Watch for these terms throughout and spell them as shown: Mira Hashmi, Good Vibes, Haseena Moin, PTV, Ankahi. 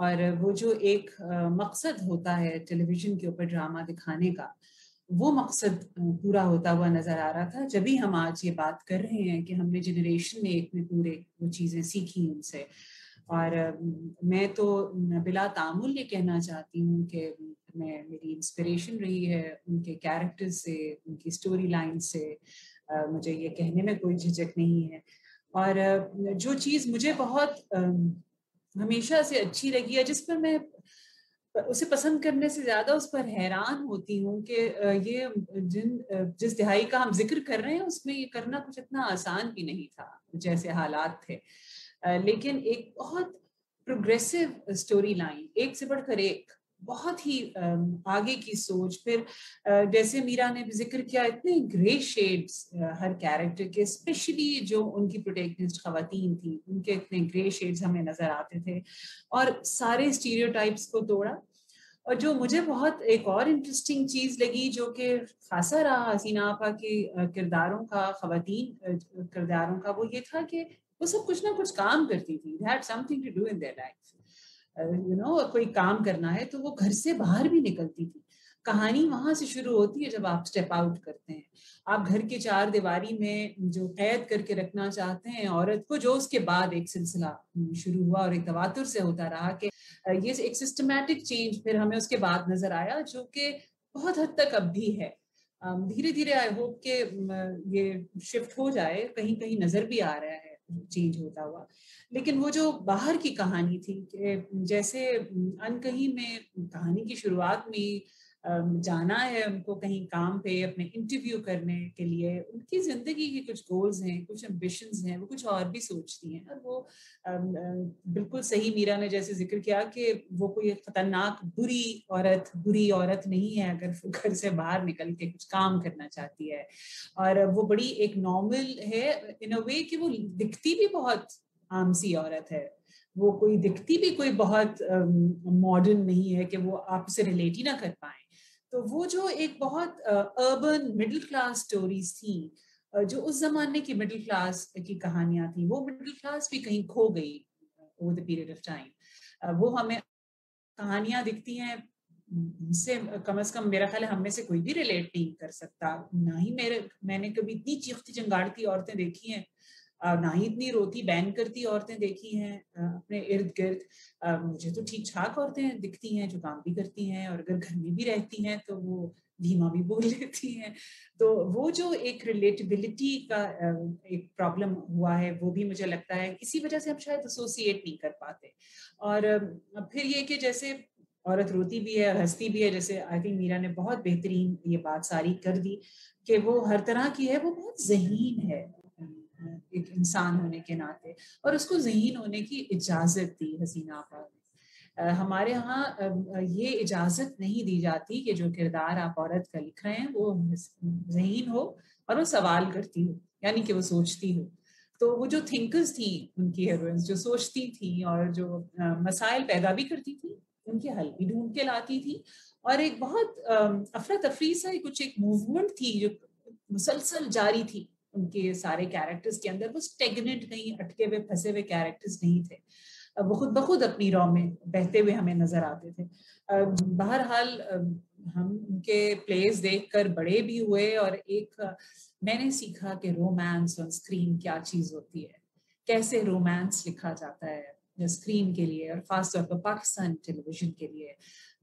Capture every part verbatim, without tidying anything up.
और वो जो एक मकसद होता है टेलीविजन के ऊपर ड्रामा दिखाने का, वो मकसद पूरा होता हुआ नजर आ रहा था। जब भी हम आज ये बात कर रहे हैं कि हमने जनरेशन में एक में पूरे वो चीज़ें सीखी उनसे, और मैं तो बिला तामुल ये कहना चाहती हूँ कि मैं मेरी इंस्पिरेशन रही है उनके कैरेक्टर से, उनकी स्टोरी लाइन से, मुझे ये कहने में कोई झिझक नहीं है। और जो चीज़ मुझे बहुत हमेशा से अच्छी लगी है, जिस पर मैं उसे पसंद करने से ज्यादा उस पर हैरान होती हूँ कि ये जिन जिस दिहाई का हम जिक्र कर रहे हैं उसमें ये करना कुछ इतना आसान भी नहीं था, जैसे हालात थे। लेकिन एक बहुत प्रोग्रेसिव स्टोरी लाइन, एक से बढ़कर एक, बहुत ही आगे की सोच, फिर जैसे मीरा ने भी जिक्र किया, इतने ग्रे शेड्स हर कैरेक्टर के, स्पेशली जो उनकी प्रोटेक्टिस्ट खवातीन थी उनके इतने ग्रे शेड्स हमें नजर आते थे, और सारे स्टीरियोटाइप्स को तोड़ा। और जो मुझे बहुत एक और इंटरेस्टिंग चीज़ लगी जो कि खासा रहा हसीना आपा के किरदारों का, खवातीन किरदारों का, वो ये था कि वो सब कुछ ना कुछ काम करती थी, they had something to do in their life, you know, कोई काम करना है, तो वो घर से बाहर भी निकलती थी। कहानी वहां से शुरू होती है जब आप स्टेप आउट करते हैं, आप घर के चार दीवारी में जो कैद करके रखना चाहते हैं औरत को, जो उसके बाद एक सिलसिला शुरू हुआ और एक तवातुर से होता रहा कि ये एक सिस्टमैटिक चेंज फिर हमें उसके बाद नजर आया, जो कि बहुत हद तक अब भी है। धीरे धीरे आई होप के ये शिफ्ट हो जाए, कहीं कहीं नजर भी आ रहा है चेंज होता हुआ। लेकिन वो जो बाहर की कहानी थी कि जैसे अनकही में कहानी की शुरुआत में जाना है उनको कहीं काम पे अपने इंटरव्यू करने के लिए, उनकी जिंदगी के कुछ गोल्स हैं, कुछ एम्बिशंस हैं, वो कुछ और भी सोचती हैं। और वो बिल्कुल सही मीरा ने जैसे जिक्र किया कि वो कोई खतरनाक बुरी औरत बुरी औरत नहीं है अगर वो घर से बाहर निकल के कुछ काम करना चाहती है, और वो बड़ी एक नॉर्मल है इन अ वे कि वो दिखती भी बहुत आम सी औरत है, वो कोई दिखती भी कोई बहुत मॉडर्न नहीं है कि वो आपसे रिलेट ही ना कर पाए। तो वो जो एक बहुत अर्बन मिडिल क्लास स्टोरीज थी, जो उस जमाने की मिडिल क्लास की कहानियां थी, वो मिडिल क्लास भी कहीं खो गई over the period of time. वो हमें कहानियां दिखती हैं, से कम अज कम मेरा ख्याल है हम में से कोई भी रिलेट नहीं कर सकता, ना ही मेरे मैंने कभी इतनी चीखती चंगाड़ती औरतें देखी हैं, ना ही इतनी रोती बैन करती औरतें देखी हैं अपने इर्द गिर्द। मुझे तो ठीक ठाक औरतें दिखती हैं जो काम भी करती हैं, और अगर घर में भी रहती हैं तो वो धीमा भी बोल लेती हैं। तो वो जो एक रिलेटेबिलिटी का एक प्रॉब्लम हुआ है, वो भी मुझे लगता है इसी वजह से हम शायद एसोसिएट नहीं कर पाते। और फिर ये कि जैसे औरत रोती भी है और हंसती भी है, जैसे आई थिंक मीरा ने बहुत बेहतरीन ये बात सारी कर दी कि वो हर तरह की है, वो बहुत ज़हीन है एक इंसान होने के नाते, और उसको ज़हीन होने की इजाज़त दी हसीना आपा ने। हमारे यहाँ ये इजाज़त नहीं दी जाती कि जो किरदार आप औरत का लिख रहे हैं वो ज़हीन हो और वो सवाल करती हो, यानी कि वो सोचती हो। तो वो जो थिंकर्स थी उनकी हीरोइंस, जो सोचती थी और जो मसाइल पैदा भी करती थी, उनके हल भी ढूंढ के लाती थी, और एक बहुत अफरा तफरी सा कुछ एक मूवमेंट थी जो मुसलसल जारी थी उनके सारे कैरेक्टर्स के अंदर। वो स्टेगनेंट नहीं, अटके हुए फंसे हुए कैरेक्टर्स नहीं थे, वो खुद ब खुद अपनी रॉ में बहते हुए हमें नजर आते थे। बहरहाल हम उनके प्लेस देखकर बड़े भी हुए, और एक मैंने सीखा कि रोमांस ऑन स्क्रीन क्या चीज़ होती है, कैसे रोमांस लिखा जाता है स्क्रीन के लिए, और खास तौर पर पाकिस्तान टेलीविजन के लिए,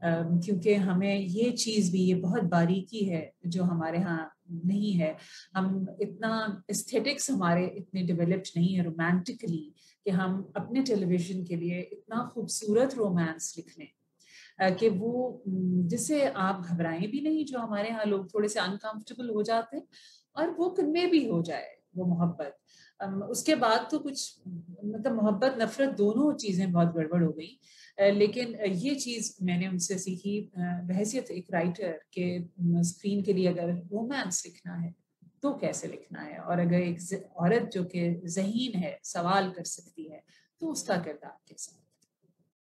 क्योंकि हमें ये चीज़ भी, ये बहुत बारीकी है जो हमारे यहाँ नहीं है। हम इतना एस्थेटिक्स हमारे इतने डेवलप्ड नहीं है रोमांटिकली कि हम अपने टेलीविजन के लिए इतना खूबसूरत रोमांस लिख लें कि वो जिससे आप घबराएं भी नहीं, जो हमारे यहाँ लोग थोड़े से अनकम्फर्टेबल हो जाते हैं, और वो कन्वे भी हो जाए वो मोहब्बत। उसके बाद तो कुछ मतलब मोहब्बत नफरत दोनों चीज़ें बहुत गड़बड़ हो गई। लेकिन ये चीज़ मैंने उनसे सीखी बहैसियत एक राइटर के, स्क्रीन के लिए अगर रोमांस लिखना है तो कैसे लिखना है, और अगर एक औरत जो कि ज़हीन है, सवाल कर सकती है, तो उसका किरदार कैसा है।